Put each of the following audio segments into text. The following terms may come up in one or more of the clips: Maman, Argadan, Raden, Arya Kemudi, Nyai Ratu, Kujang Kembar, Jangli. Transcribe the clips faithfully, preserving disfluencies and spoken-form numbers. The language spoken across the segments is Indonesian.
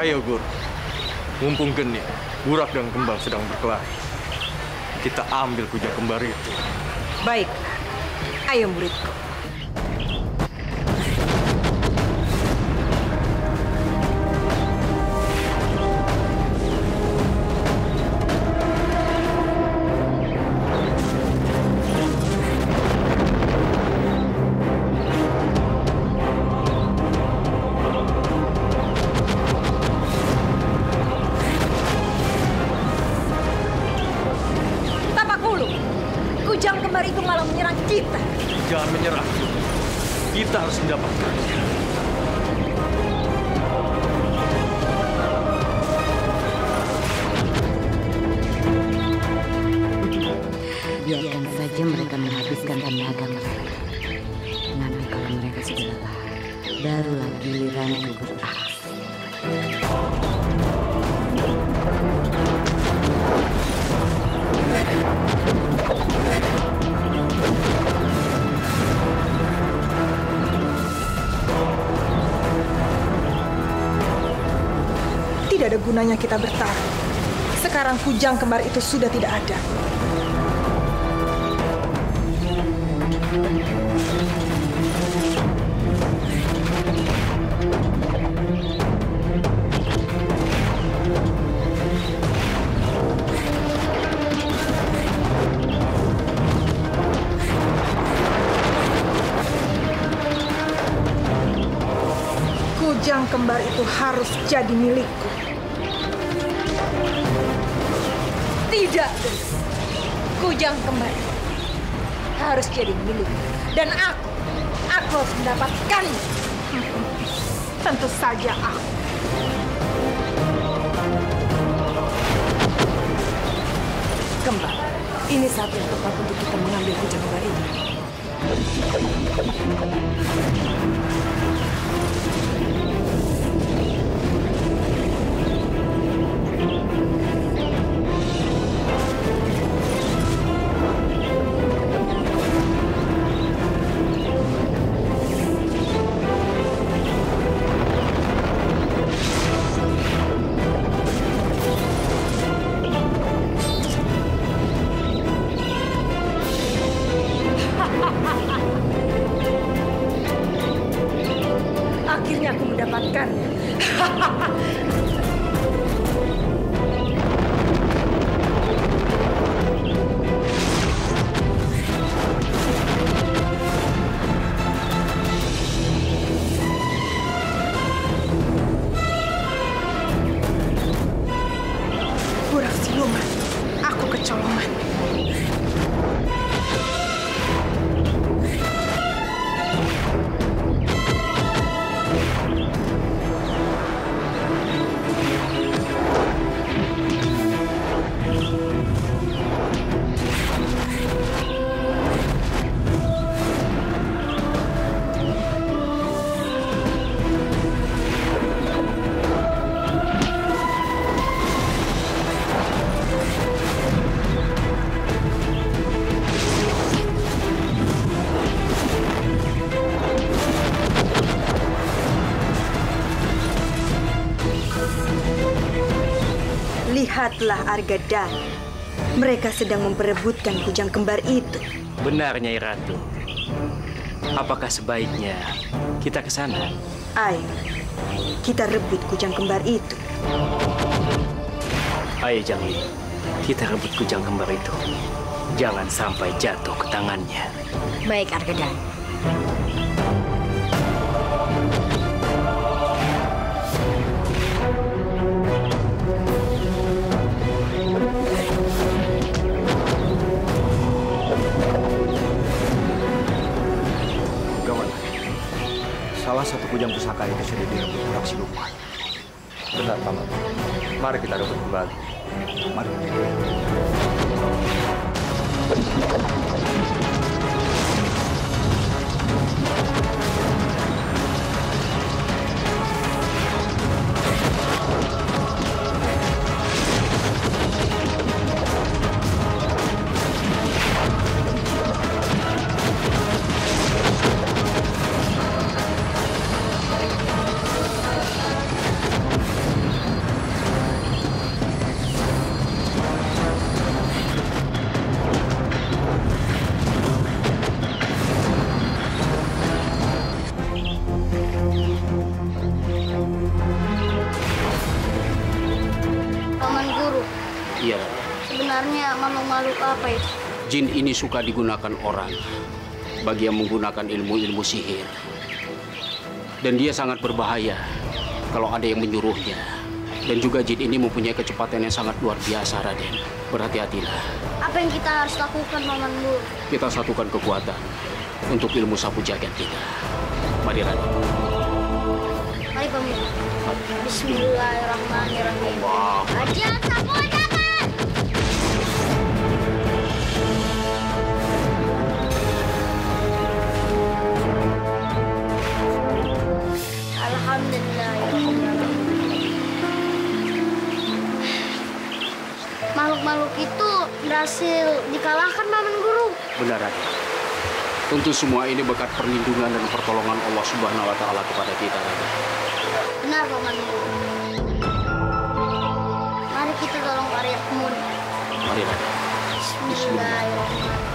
Ayo, Guru. Mumpung geni, Burak dan Kembang sedang berkelahi. Kita ambil Kujang Kembar itu. Baik. Ayo, muridku. Tidak ada gunanya kita bertarung. Sekarang Kujang Kembar itu sudah tidak ada. Kujang Kembar itu harus jadi milikku. Tidak, Kujang Kembar harus jadi milik, dan aku, aku harus mendapatkannya. Tentu saja aku. Kembar, ini saat yang tepat untuk kita mengambil Kujang Kembar ini. Lihatlah Argadan, mereka sedang memperebutkan Kujang Kembar itu. Benar, Nyai Ratu. Apakah sebaiknya kita ke sana? Ayo, kita rebut Kujang Kembar itu. Ayo, Jangli, kita rebut Kujang Kembar itu. Jangan sampai jatuh ke tangannya. Baik, Argadan. Salah satu Kujang Pusaka itu sudah direbut orang siluman. Benar, Paman. Mari kita rebut kembali. Mari. Maksudnya makhluk-makhluk apa itu? Jin ini suka digunakan orang bagi yang menggunakan ilmu-ilmu sihir. Dan dia sangat berbahaya kalau ada yang menyuruhnya. Dan juga jin ini mempunyai kecepatan yang sangat luar biasa, Raden. Berhati-hatilah. Apa yang kita harus lakukan, Maman Bu? Kita satukan kekuatan untuk ilmu sapu jagat kita. Mari, Raden. Mari, Paman. Bismillahirrahmanirrahim. Ajian sapu jagat! Alhamdulillah. Makhluk-makhluk itu berhasil dikalahkan, Maman Guru. Benar, Raden. Tentu semua ini berkat perlindungan dan pertolongan Allah Subhanahu Wa Taala kepada kita, Raden. Benar, Maman Guru. Mari kita tolong Arya Kemudi. Mari, Raden. Bismillahirrahmanirrahim.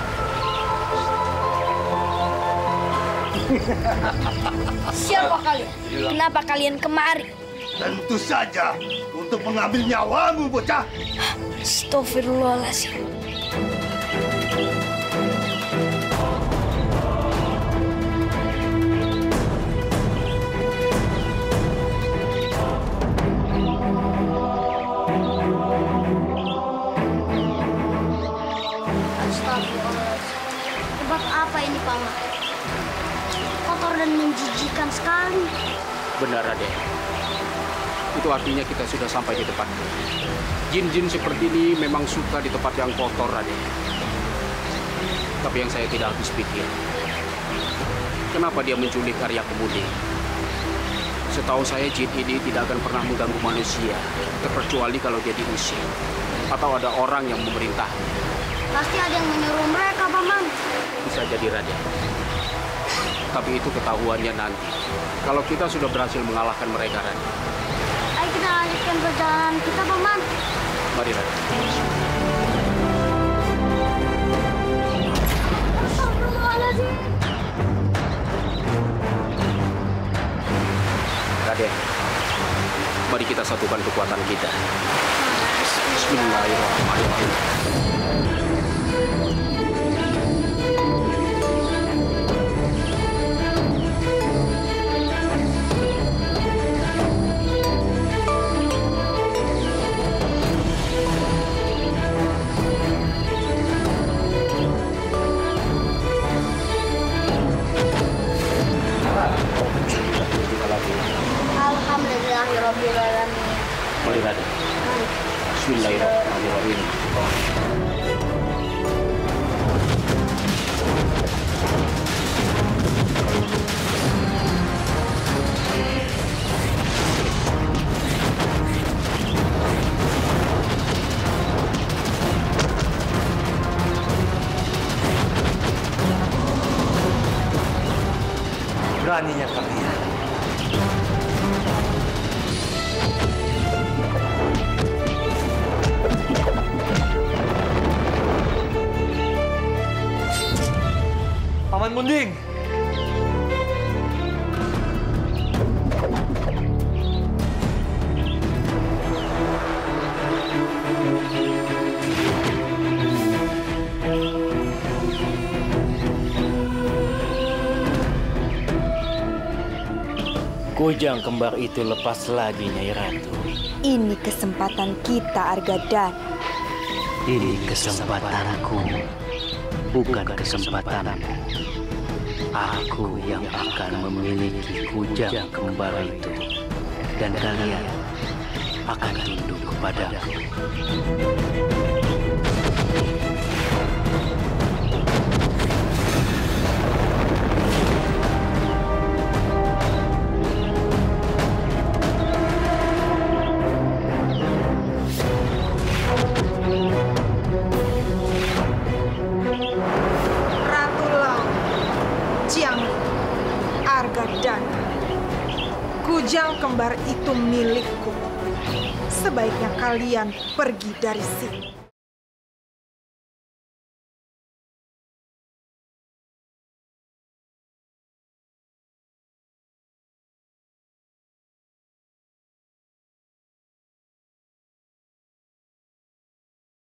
Siapa kalian? Kenapa kalian kemari? Tentu saja untuk mengambil nyawamu, bocah. Astaghfirullahaladzim. Astaghfirullahaladzim. Sebab apa ini, Paman? Dan menjijikan sekali. Benar, Raden. Itu artinya kita sudah sampai di tempat. Jin-jin seperti ini memang suka di tempat yang kotor, Raden. Tapi yang saya tidak habis pikir, kenapa dia menculik Arya Kemudi? Setahu saya jin ini tidak akan pernah mengganggu manusia, terkecuali kalau dia diusir atau ada orang yang memerintah. Pasti ada yang menyuruh mereka, Paman. Bisa jadi, Raden. Tapi itu ketahuannya nanti, kalau kita sudah berhasil mengalahkan mereka, Raden. Ayo kita lanjutkan perjalanan kita, Paman. Mari, Raden. Raden, mari kita satukan kekuatan kita. Bismillahirrahmanirrahim. Bismillahirrahmanirrahim. Beraninya kalian. Paman Munding. Kujang kembar itu lepas lagi, Nyai Ratu. Ini kesempatan kita, Argadan. Ini kesempatanku, bukan kesempatanmu. Aku yang akan memiliki kujang kembar itu, dan kalian akan tunduk kepadaku. Argadan, kujang kembar itu milikku. Sebaiknya kalian pergi dari sini.